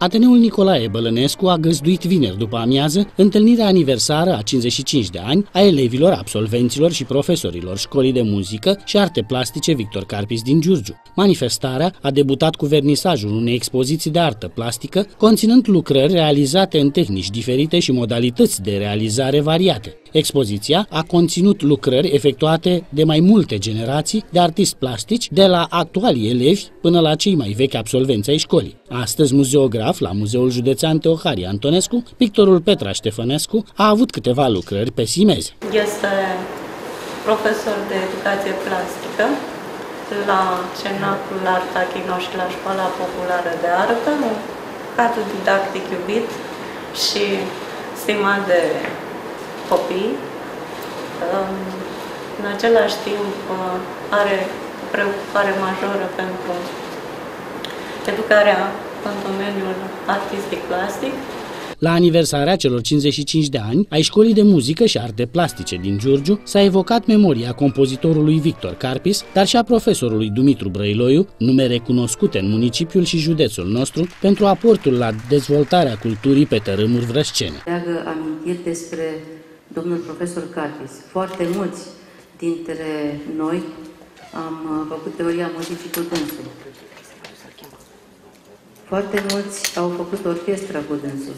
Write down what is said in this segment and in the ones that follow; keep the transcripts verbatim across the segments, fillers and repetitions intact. Ateneul Nicolae Bălănescu a găzduit vineri după amiază întâlnirea aniversară a cincizeci și cinci de ani a elevilor, absolvenților și profesorilor Școlii de Muzică și Arte Plastice Victor Karpis din Giurgiu. Manifestarea a debutat cu vernisajul unei expoziții de artă plastică, conținând lucrări realizate în tehnici diferite și modalități de realizare variate. Expoziția a conținut lucrări efectuate de mai multe generații de artiști plastici, de la actualii elevi până la cei mai vechi absolvenți ai școlii. Astăzi, muzeograf la Muzeul Județean Teoharie Antonescu, pictorul Petra Ștefănescu a avut câteva lucrări pe simeze. Este profesor de educație plastică la Cenacul Arta Chino și la Școala Populară de Artă, un cadru didactic iubit și stimat de copii. În același timp are o preocupare majoră pentru educarea în domeniul artistic-plastic. La aniversarea celor cincizeci și cinci de ani ai Școlii de Muzică și Arte Plastice din Giurgiu s-a evocat memoria compozitorului Victor Karpis, dar și a profesorului Dumitru Brăiloiu, nume recunoscute în municipiul și județul nostru pentru aportul la dezvoltarea culturii pe tărâmuri vrășcene. Dragă amintiri despre domnul profesor Karpis. Foarte mulți dintre noi am făcut teoria muzicii cu dânsul. Foarte mulți au făcut orchestra cu dânsul.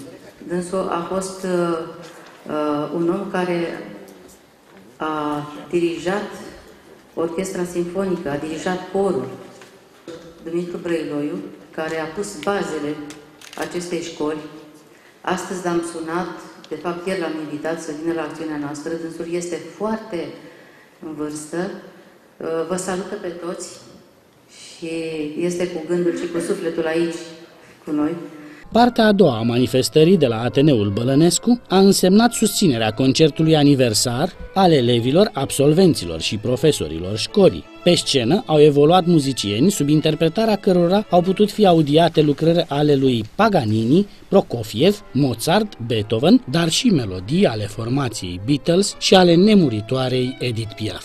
Dânsul a fost uh, uh, un om care a dirijat orchestra simfonică, a dirijat corul. Dumitru Brăiloiu, care a pus bazele acestei școli. Astăzi l-am sunat, de fapt ieri l-am invitat să vină la acțiunea noastră. Dânsul este foarte în vârstă. Uh, vă salută pe toți și este cu gândul și cu sufletul aici cu noi. Partea a doua a manifestării de la Ateneul Bălănescu a însemnat susținerea concertului aniversar al elevilor, absolvenților și profesorilor școlii. Pe scenă au evoluat muzicieni sub interpretarea cărora au putut fi audiate lucrări ale lui Paganini, Prokofiev, Mozart, Beethoven, dar și melodii ale formației Beatles și ale nemuritoarei Edith Piaf.